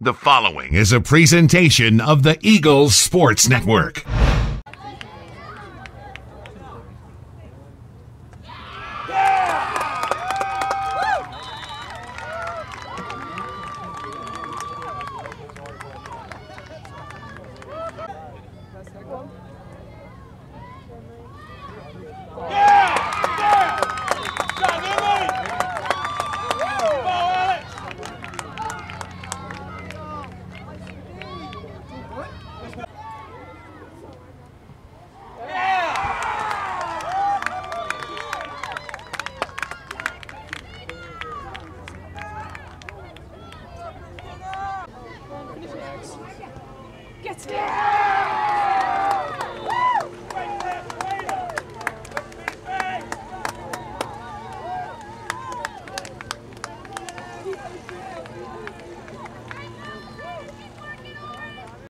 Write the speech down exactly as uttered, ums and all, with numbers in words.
The following is a presentation of the Eagles Sports Network. Get it!